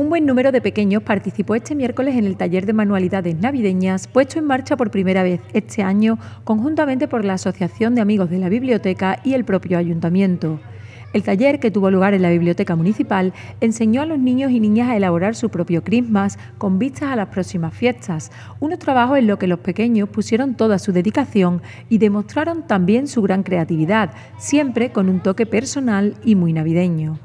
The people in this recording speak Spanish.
Un buen número de pequeños participó este miércoles en el taller de manualidades navideñas puesto en marcha por primera vez este año conjuntamente por la Asociación de Amigos de la Biblioteca y el propio Ayuntamiento. El taller, que tuvo lugar en la Biblioteca Municipal, enseñó a los niños y niñas a elaborar su propio Christmas con vistas a las próximas fiestas, unos trabajos en los que los pequeños pusieron toda su dedicación y demostraron también su gran creatividad, siempre con un toque personal y muy navideño.